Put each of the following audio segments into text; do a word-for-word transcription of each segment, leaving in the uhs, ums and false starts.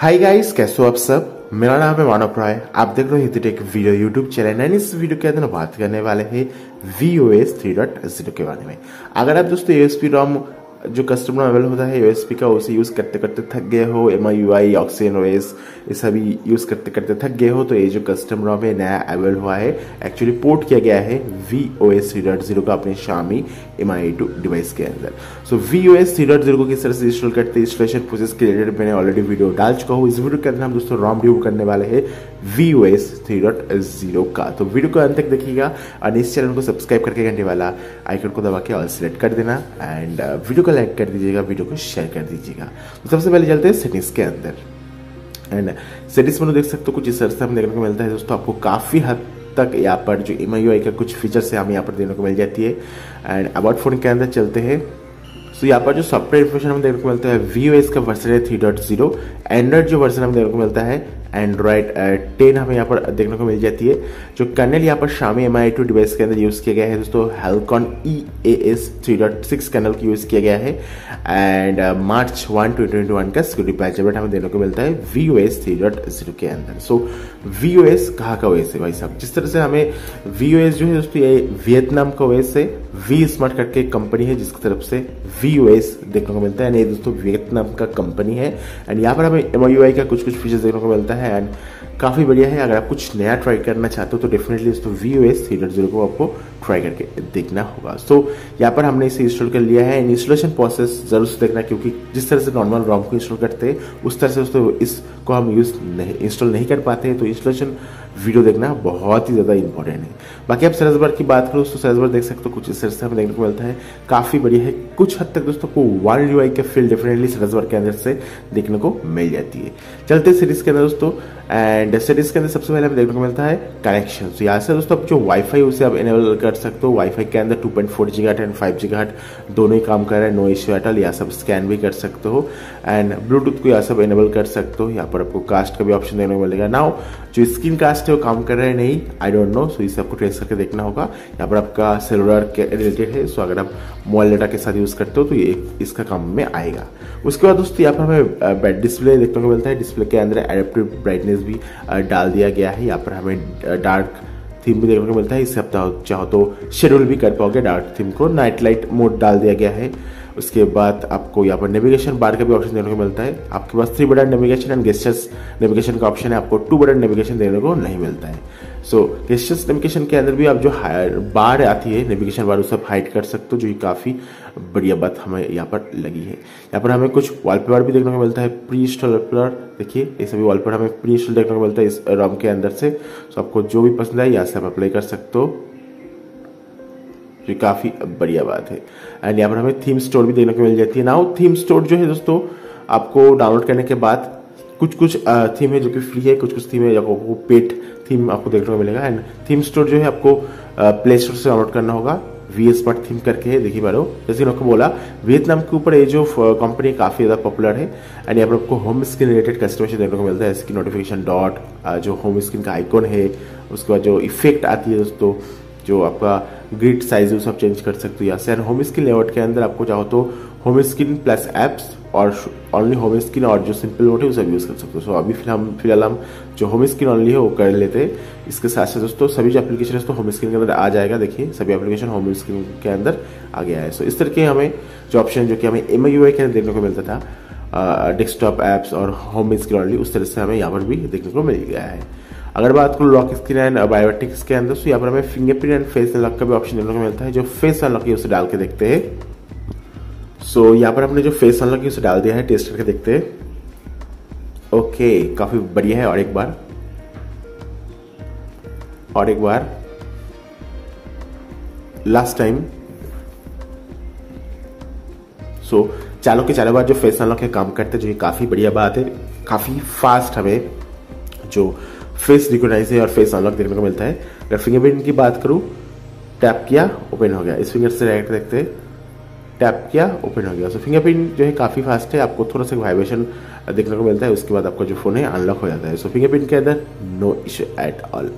Hi guys, कैसे हो आप सब। मेरा नाम है मानव राय, आप देख रहे हो Hindi tech video YouTube channel. And इस वीडियो के अंदर बात करने वाले हैं V O S three point zero के बारे में। अगर आप दोस्तों यूएसपी रॉम जो कस्टमर अवेलेबल होता है यूएसपी का, उसे यूज़ करते करते थक गए हो, M I U I, oxygen O S, ये सभी यूज़ करते करते थक गए हो, तो ये जो कस्टमर रॉम है नया अवेल हुआ है, एक्चुअली पोर्ट किया गया है V O S three point zero का अपने Xiaomi M I A two device के अंदर। So V O S three point zero को किस तरह से इंस्टॉल करते हैं, इंस्टॉलेशन प्रोसेस के रिलेटेड मैंने ऑलरेडी वीडियो डाल चुका हूँ। इस वीडियो के अंदर हम दोस्तों रॉम रिव्यू करने वाले हैं V O S three point zero का, तो वीडियो को अंत तक देखिएगा। और इस चैनल को सब्सक्राइब करके घंटे वाला आइकन को दबा के ऑल सेलेक्ट कर देना, एंड वीडियो को लाइक कर दीजिएगा, वीडियो को शेयर कर दीजिएगा। तो सबसे पहले चलते हैं सेटिंग्स के अंदर। एंड सेटिंग्स में देख सकते हो कुछ इस तरह से हमें देखने को मिलता है दोस्तों। आपको काफ़ी हद तक यहाँ पर जो एम आई यू आई का कुछ फीचर्स है हमें यहाँ पर देखने को मिल जाती है। एंड अबाउट फोन के अंदर चलते हैं, तो यहाँ पर जो सॉफ्टवेयर इन्फॉर्मेशन हमें देखने को मिलता है वी ओ एस का वर्जन है थ्री पॉइंट ज़ीरो, एंड्रॉइड जो वर्जन हमें देखने को मिलता है एंड्रॉइड टेन हमें यहाँ पर देखने को मिल जाती है। जो कर्नल यहाँ पर Xiaomi M I two device के अंदर यूज़ किया गया है दोस्तों, हेलकॉन E A S three point six kernel की यूज़ किया गया है। And March one two twenty one का सिक्योरिटी पैच अपडेट हमें देखने को मिलता है V O S three point zero के अंदर। सो वी ओ एस कहाँ का ओ एस है भाई साहब, जिस तरह से हमें वी ओ एस जो है दोस्तों ये वियतनाम का ओ एस है। वी स्मार्ट करके कंपनी है जिसकी तरफ से वी ओ एस देखने को मिलता है, ये दोस्तों वियतनाम का कंपनी है। एंड यहाँ पर हमें एम आई यू आई का कुछ कुछ फीचर्स देखने को मिलता है, एंड काफ़ी बढ़िया है। अगर आप कुछ नया ट्राई करना चाहते हो तो डेफिनेटली इसको V O S three point zero को आपको ट्राई करके देखना होगा। सो so, यहाँ पर हमने इसे इंस्टॉल कर लिया है। इंस्टॉलेशन प्रोसेस जरूर से देखना, क्योंकि जिस तरह से नॉर्मल रॉम को इंस्टॉल करते हैं उस तरह से दोस्तों इसको हम यूज़ नहीं इंस्टॉल नहीं कर पाते हैं, तो इंस्टॉलेशन वीडियो देखना बहुत ही ज़्यादा इंपॉर्टेंट है। बाकी आप सर्च बार की बात करो दोस्तों, सर्च बार देख सकते हो कुछ इस तरह से हमें देखने को मिलता है, काफ़ी बढ़िया है। कुछ हद तक दोस्तों को वन यू आई का फील डेफिनेटली सर्च बार के अंदर से देखने को मिल जाती है। चलते सीरीज के अंदर दोस्तों, एंड सीरीज के अंदर सबसे पहले हमें देखने को मिलता है कनेक्शन। तो यहाँ से दोस्तों आप जो वाईफाई उसे आप इनेबल कर सकते हो। वाईफाई के अंदर टू पॉइंट फोर जी घाट एंड फाइव जी घाट दोनों ही काम कर रहा है, नो इश्यू एट ऑल। यहाँ सब स्कैन भी कर सकते हो, एंड ब्लूटूथ को यहाँ सब इनेबल कर सकते हो। यहाँ पर आपको कास्ट का भी ऑप्शन देखने को मिलेगा। नाउ जो स्क्रीन कास्ट वो काम कर रहे हैं नहीं, आई डोंट नो, सो इसे आपको ट्रेस करके देखना होगा। यहाँ पर आपका सेलुलर के रिलेटेड है, सो अगर आप मोबाइल डाटा के साथ यूज करते हो तो ये इसका काम में आएगा। उसके बाद दोस्तों यहाँ पर हमें बैट डिस्प्ले देखने को मिलता है। डिस्प्ले के अंदर एडेप्टिव ब्राइटनेस भी डाल दिया गया है। यहाँ पर हमें डार्क थीम भी देखने को मिलता है, इससे आप चाहो तो शेड्यूल भी कर पाओगे डार्क थीम को। नाइट लाइट मोड डाल दिया गया है। उसके बाद आपको यहाँ पर नेविगेशन बार का भी ऑप्शन देखने को मिलता है। आपके पास three button navigation and gestures navigation का ऑप्शन है, आपको टू बटन नेविगेशन देखने को नहीं मिलता है। सो गेस्टर्स नेविगेशन के अंदर भी आप जो हायर बार आती है नेविगेशन बार उसे आप हाइड कर सकते हो, जो कि काफ़ी बढ़िया बात हमें यहाँ पर लगी है। यहाँ पर हमें कुछ वॉलपेपर भी देखने को मिलता है, प्री इंस्टॉल वॉलपेपर। देखिए ये सभी वॉलपेपर हमें प्री इंस्टॉल देखने को मिलता है इस रॉम के अंदर से। सो आपको जो भी पसंद है यहाँ से आप अप्लाई कर सकते हो, जो काफ़ी बढ़िया बात है। एंड यहाँ पर हमें थीम स्टोर भी देखने को मिल जाती है। नाउ थीम स्टोर जो है दोस्तों आपको डाउनलोड करने के बाद कुछ कुछ थीम है जो कि फ्री है, कुछ कुछ थीम है जो आपको पेड थीम आपको देखने को मिलेगा। एंड थीम स्टोर जो है आपको प्ले स्टोर से डाउनलोड करना होगा। वी स्मार्ट थीम करके है, देखिए बारो जैसे आपको बोला वियतनाम के ऊपर ये जो कंपनी काफ़ी ज़्यादा पॉपुलर है। एंड यहाँ पर आपको होम स्क्रीन रिलेटेड कस्टमाइजेशन देखने को मिलता है। इसकी नोटिफिकेशन डॉट जो होम स्क्रीन का आइकॉन है, उसके बाद जो इफेक्ट आती है दोस्तों, जो आपका ग्रिड साइज है वो सब चेंज कर सकते हो यहाँ से। एंड होम स्क्रीन लेआउट के अंदर आपको चाहो तो होम स्क्रीन प्लस एप्स और ऑनली होम स्क्रीन और जो सिंपल नोट है वो सब यूज़ कर सकते हो। सो अभी फिलहाल फिलहाल हम जो होम स्क्रीन ऑनली है वो कर लेते हैं। इसके साथ साथ दोस्तों सभी जो एप्लीकेशन है तो होम स्क्रीन के अंदर आ जाएगा। देखिए सभी एप्लीकेशन होम स्क्रीन के अंदर आ गया है। सो इस तरह के हमें जो ऑप्शन जो कि हमें एम आई यू आई के अंदर देखने को मिलता था, डेस्कटॉप ऐप्स और होम स्क्रीन ऑनली, उस तरह से हमें यहाँ पर भी देखने को मिल गया है। अगर बात करूँ लॉक स्क्रीन एंड बायोमेट्रिक्स के अंदर, तो यहाँ पर हमें फिंगरप्रिंट एंड फेस अनलॉक का भी ऑप्शन देखने को मिलता है। जो फेस अनलॉक है उसे डाल के देखते हैं। सो so, यहाँ पर हमने जो फेस अनलॉक है उसे डाल दिया है, टेस्ट करके देखते हैं। ओके okay, काफ़ी बढ़िया है। और एक बार और एक बार लास्ट टाइम। सो so, चालों के चारों बार जो फेस अनलॉक है काम करते हैं, जो कि काफ़ी बढ़िया बात है। काफ़ी फास्ट हमें जो फेस रिकॉग्नाइज और फेस अनलॉक देखने को मिलता है। अगर फिंगरप्रिंट की बात करूँ, टैप किया ओपन हो गया, इस फिंगर से डायरेक्ट देखते हैं, टैप किया ओपन हो गया। सो फिंगरप्रिंट जो है काफ़ी फास्ट है, आपको थोड़ा सा वाइब्रेशन देखने को मिलता है, उसके बाद आपका जो फ़ोन है अनलॉक हो जाता है। सो फिंगरप्रिंट के अंदर no issue at all.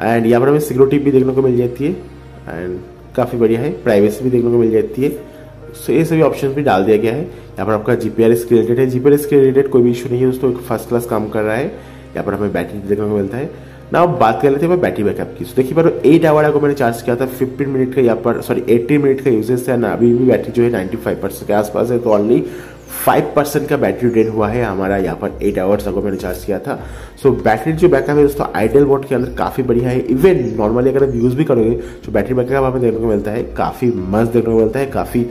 And यहाँ पर हमें सिक्योरिटी भी देखने को मिल जाती है, एंड काफ़ी बढ़िया है। प्राइवेसी भी देखने को मिल जाती है। सो ये सभी ऑप्शन भी डाल दिया गया है। यहाँ पर आपका जीपीआरएस के रिलेटेड है, जीपीआरएस के रिलेटेड कोई भी इशू नहीं है दोस्तों, फर्स्ट क्लास काम कर रहा है। यहाँ पर हमें बैटरी देखने को मिलता है ना। अब बात कर लेते हैं बैटरी बैकअप की। तो देखिए पर एट आवर को मैंने चार्ज किया था, फिफ्टीन मिनट का यहाँ पर सॉरी एटीन मिनट का यूजेस है ना, अभी भी बैटरी जो है नाइन्टी फाइव परसेंट के आसपास है। तो ऑनली फाइव परसेंट का बैटरी ड्रेन हुआ है हमारा यहाँ पर एट आवर्स अगर मैंने चार्ज किया था। सो so, बैटरी जो बैकअप है दोस्तों आइडल मोड के अंदर काफ़ी बढ़िया है। इवन नॉर्मली अगर आप यूज़ भी करोगे तो बैटरी बैकअप हमें देखने को मिलता है काफ़ी मस्त देखने को मिलता है, काफ़ी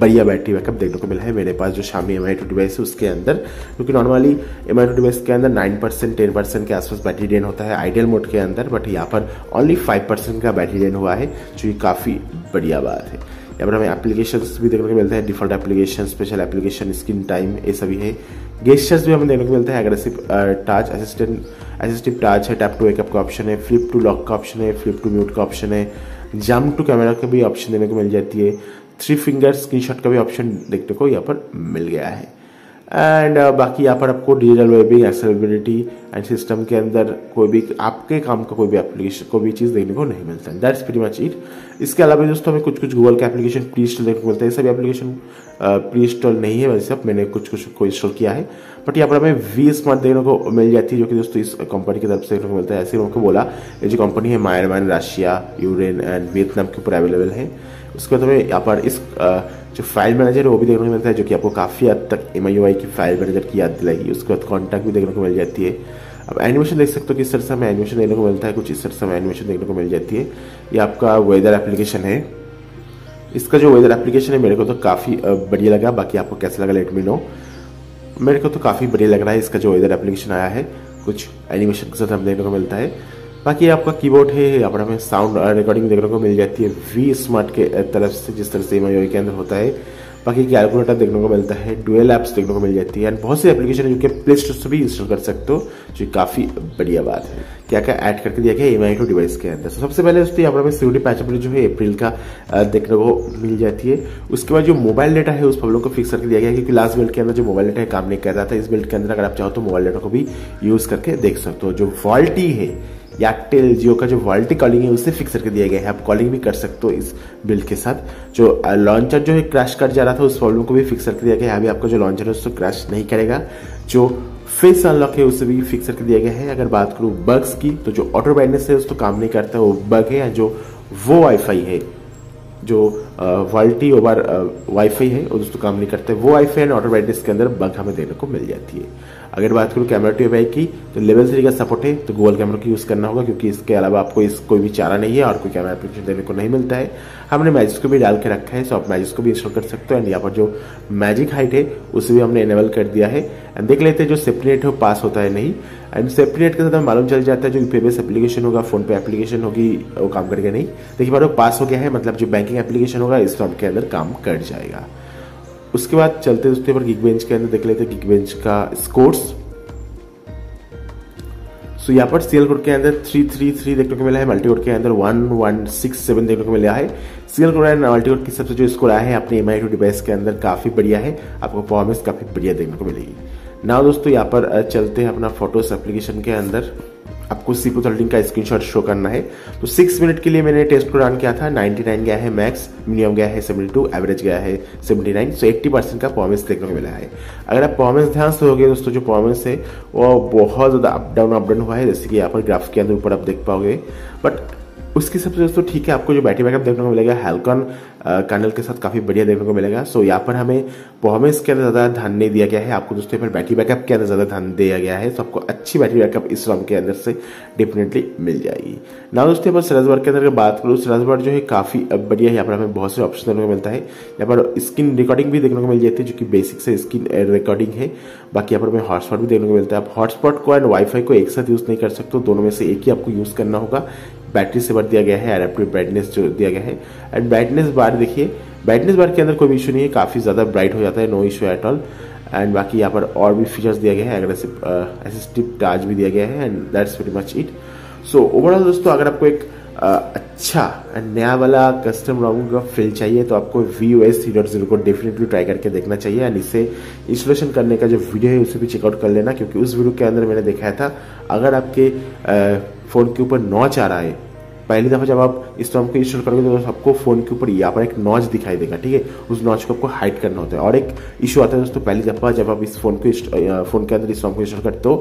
बढ़िया बैटरी बैकअप देखने को मिला है मेरे पास जो Xiaomi M I two device है उसके अंदर। क्योंकि normally M I two device के अंदर नाइन परसेंट टेन परसेंट के आसपास बैटरी ड्रेन होता है आइडल मोड के अंदर, बट यहाँ पर ओनली फाइव परसेंट का बैटरी ड्रेन हुआ है, जो ये काफ़ी बढ़िया बात है। यहाँ पर हमें एप्लीकेशंस भी देखने को मिलता है, default application, special application, screen time, ये सभी है। गेस्टर्स भी हमें देखने को मिलता है, aggressive touch, assistant assistive touch है, टैप टू वेकअप का ऑप्शन है, फ्लिप टू लॉक का ऑप्शन है, फ्लिप टू म्यूट का ऑप्शन है, जंप टू कैमरा का भी ऑप्शन देने को मिल जाती है, थ्री फिंगर स्क्रीनशॉट का भी ऑप्शन देखने को यहाँ पर मिल गया है। एंड uh, बाकी यहाँ पर आपको digital wellbeing, accessibility and system के अंदर कोई भी आपके काम का कोई भी एप्लीकेशन कोई भी चीज़ देखने को नहीं मिलता है। That's pretty much it. इसके अलावा दोस्तों हमें कुछ कुछ गूगल के एप्लीकेशन प्री इंस्टॉल देखने को मिलता है। सभी एप्लीकेशन प्री इंस्टॉल नहीं है, वैसे अब मैंने कुछ कुछ को इंस्टॉल किया है। बट यहाँ पर हमें वी स्मार्ट देखने को मिल जाती है, जो कि दोस्तों इस कंपनी की तरफ से देखने को मिलता है। ऐसे उनको बोला ये जो कंपनी है Myanmar, Russia, Ukraine and Vietnam के ऊपर अवेलेबल है। उसके बाद हमें यहाँ पर इस जो फाइल मैनेजर है वो भी देखने को मिलता है, जो कि आपको काफ़ी हद तक एम आई यू आई की फाइल मैनेजर की याद दिलाएगी। उसके बाद कॉन्टैक्ट भी देखने को मिल जाती है। अब एनिमेशन देख सकते हो किस तरह से हमें एनिमेशन देखने को मिलता है, कुछ इस तरह से हमें एनिमेशन देखने को मिल जाती है। ये आपका वेदर एप्लीकेशन है। इसका जो वेदर एप्लीकेशन है मेरे को तो काफ़ी बढ़िया लगा, बाकी आपको कैसा लगा लेट मी नो। मेरे को तो काफ़ी बढ़िया लग रहा है इसका जो वेदर एप्लीकेशन आया है, कुछ एनिमेशन के साथ हमें देखने को मिलता है। बाकी आपका कीबोर्ड है, यहाँ पर हमें साउंड रिकॉर्डिंग देखने को मिल जाती है वी स्मार्ट के तरफ से, जिस तरह से एम आई यू आई के अंदर होता है। बाकी कैलकुलेटर देखने को मिलता है, डुअल ऐप्स देखने को मिल जाती है एंड बहुत सी एप्लीकेशन है जो कि प्ले स्टोर से भी इंस्टॉल कर सकते हो, जो काफ़ी बढ़िया बात है। क्या क्या ऐड करके दिया गया है एम आई टू डिवाइस के अंदर। तो सबसे पहले दोस्तों यहाँ पर हमें सिक्योरिटी पैच अपडेट जो है अप्रैल का देखने को मिल जाती है। उसके बाद जो मोबाइल डेटा है उस पर हम लोग को फिक्स करके दिया गया है, क्योंकि लास्ट बिल्ड के अंदर जो मोबाइल डेटा है काम नहीं करता था। इस बिल्ड के अंदर अगर आप चाहो तो मोबाइल डेटा को भी यूज़ करके देख सकते हो। जो वॉल्टी है या टेल जियो का जो वॉल्टी कॉलिंग है उसे फिक्स करके दिया गया है, आप कॉलिंग भी कर सकते हो इस बिल्ड के साथ। जो लॉन्चर जो है क्रैश कर जा रहा था उस प्रॉब्लम को भी फिक्स करके दिया गया है। अभी आपका जो लॉन्चर है उसको क्रैश नहीं करेगा। जो फेस अनलॉक है उसे भी फिक्स करके दिया गया है। अगर बात करूँ बग्स की तो जो ऑटो ब्राइटनेस है उसको काम नहीं करता वो बग है। जो वो वाईफाई है जो वॉल्टी ओवर वाईफाई है और दोस्तों काम नहीं करते, वो वाईफाई एंड ऑटो ब्राइटनेस के अंदर बग हमें देखने को मिल जाती है। अगर बात करूँ कैमरा टू एआई की तो लेवल थ्री का सपोर्ट है, तो गूगल कैमरा का यूज़ करना होगा, क्योंकि इसके अलावा आपको इस कोई भी चारा नहीं है और कोई कैमरा एप्लीकेशन देखने को नहीं मिलता है। हमने मैजिस्क को भी डाल के रखा है, सो आप मैजिस्क को भी इंस्टॉल कर सकते हो। एंड यहाँ पर जो मैजिक हाइट है उसे भी हमने इनेबल कर दिया है। एंड देख लेते हैं जो सेपरेट है पास होता है नहीं, एंड सेपरेट के साथ हमें मालूम चल जाता है जो पेबेस एप्लीकेशन होगा, फोन पे एप्लीकेशन होगी वो काम करेगा नहीं। देखिए बार वो पास हो गया है, मतलब जो बैंकिंग एप्लीकेशन होगा इस फॉर्म के अंदर काम कर जाएगा। उसके बाद चलते दोस्तों पर गिग बेंच के अंदर देख लेते हैं गिग बेंच का स्कोर्स। सो यहाँ पर सीएल कोड के अंदर थ्री थ्री थ्री देखने को मिला है, मल्टी कोड के अंदर वन वन सिक्स सेवन देखने को मिला है। CL core and multi core की सबसे जो स्कोर आया है अपने एम आई टू डिवाइस के अंदर काफ़ी बढ़िया है, आपको परफॉर्मेंस काफ़ी बढ़िया देखने को मिलेगी। ना दोस्तों यहाँ पर चलते हैं अपना फोटोस एप्लीकेशन के अंदर। आपको सीपू थ्रॉटलिंग का स्क्रीनशॉट शो करना है, तो सिक्स मिनट के लिए मैंने टेस्ट को रन किया था। नाइन्टी नाइन गया है मैक्स, मिनिमम गया है सेवेंटी टू, एवरेज गया है seventy nine. So eighty percent का परफॉर्मेंस देखने को मिला है। अगर आप परफॉर्मेंस ध्यान से हो गए दोस्तों, जो परफॉर्मेंस है वो बहुत ज़्यादा अप डाउन अप डाउन हुआ है, जैसे कि यहाँ पर ग्राफ के अंदर ऊपर आप देख पाओगे। बट उसके सबसे दोस्तों ठीक है, आपको जो बैटरी बैकअप देखने को मिलेगा हेलकॉन कैनल के साथ काफ़ी बढ़िया देखने को मिलेगा। सो यहाँ पर हमें परफॉर्मेंस के अंदर ज़्यादा ध्यान नहीं दिया गया है, आपको दोस्तों पर बैटरी बैकअप के अंदर ज़्यादा ध्यान दिया गया है। तो आपको अच्छी बैटरी बैकअप इस रॉम के अंदर से डेफिनेटली मिल जाएगी। ना दोस्तों पर स्लैशबार के अंदर की बात करूँ, स्लैशबार जो है काफ़ी बढ़िया है। यहाँ पर हमें बहुत से ऑप्शन देखने को मिलता है। यहाँ पर स्क्रीन रिकॉर्डिंग भी देखने को मिल जाती है, जो कि बेसिक से स्क्रीन रिकॉर्डिंग है। बाकी यहाँ पर हमें हॉटस्पॉट भी देखने को मिलता है। आप हॉटस्पॉट को एंड वाईफाई को एक साथ यूज़ नहीं कर सकते, दोनों में से एक ही आपको यूज़ करना होगा। बैटरी सेवर दिया गया है, एडेप्टिव ब्राइटनेस जो दिया गया है एंड ब्राइटनेस बार देखिए, ब्राइटनेस बार के अंदर कोई भी इशू नहीं है, काफ़ी ज़्यादा ब्राइट हो जाता है, no issue at all. And बाकी यहाँ पर और भी फीचर्स दिया गया है, एग्रेसिव असिस्टिव टच भी दिया गया है and that's very much it. So overall दोस्तों अगर आपको एक uh, अच्छा एंड नया वाला कस्टम रॉम का फील चाहिए तो आपको वीओएस थ्री पॉइंट ज़ीरो को डेफिनेटली ट्राई करके देखना चाहिए। एंड इससे इंस्टॉलेशन करने का जो वीडियो है उसे भी चेकआउट कर लेना, क्योंकि उस वीडियो के अंदर मैंने दिखाया था अगर आपके uh, फ़ोन के ऊपर नॉच आ रहा है पहली दफ़ा जब आप इस रॉम को इंस्टॉल करोगे तो आपको फ़ोन के ऊपर यहाँ पर एक नॉच दिखाई देगा, ठीक है। उस नॉच को आपको हाइड करना होता है। और एक इशू आता है दोस्तों, पहली दफ़ा जब आप इस फोन को फ़ोन के अंदर इस रॉम को इंस्टॉल करते हो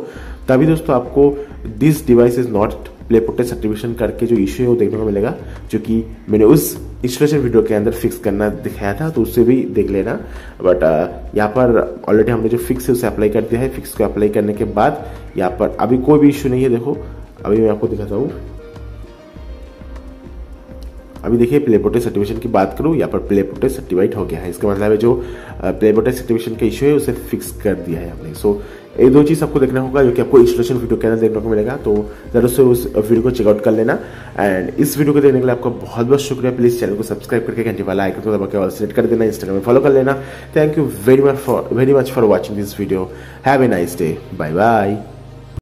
तभी दोस्तों आपको this device is not play protect certification करके जो इशू है वो देखने को मिलेगा, जो कि मैंने उस इंस्टॉलेशन वीडियो के अंदर फिक्स करना दिखाया था, तो उससे भी देख लेना। बट यहाँ पर ऑलरेडी हमने जो फिक्स है उसे अप्लाई कर दिया है। फिक्स को अप्लाई करने के बाद यहाँ पर अभी कोई भी इशू नहीं है। देखो अभी मैं आपको दिखाता हूँ। अभी देखिए प्ले प्रोटेक्ट सर्टिफिकेशन की बात करूँ, यहाँ पर प्ले प्रोटेक्ट सर्टिफाइड हो गया है। इसका मतलब है जो प्ले प्रोटेक्ट सर्टिफिकेशन का इशू है उसे फिक्स कर दिया है हमने। सो ये दो चीज़ आपको देखना होगा जो कि आपको इंस्टॉलेशन वीडियो के अंदर देखने को मिलेगा, तो जरूर से उस वीडियो को चेकआउट कर लेना। एंड इस वीडियो को देखने के लिए आपका बहुत बहुत शुक्रिया। प्लीज़ चैनल को सब्सक्राइब करके घंटे वाला आइकन को दबाकर और सेलेक्ट कर देना, इंस्टाग्राम में फॉलो कर लेना। Thank you very much for very much for watching this video. Have a nice day, bye bye.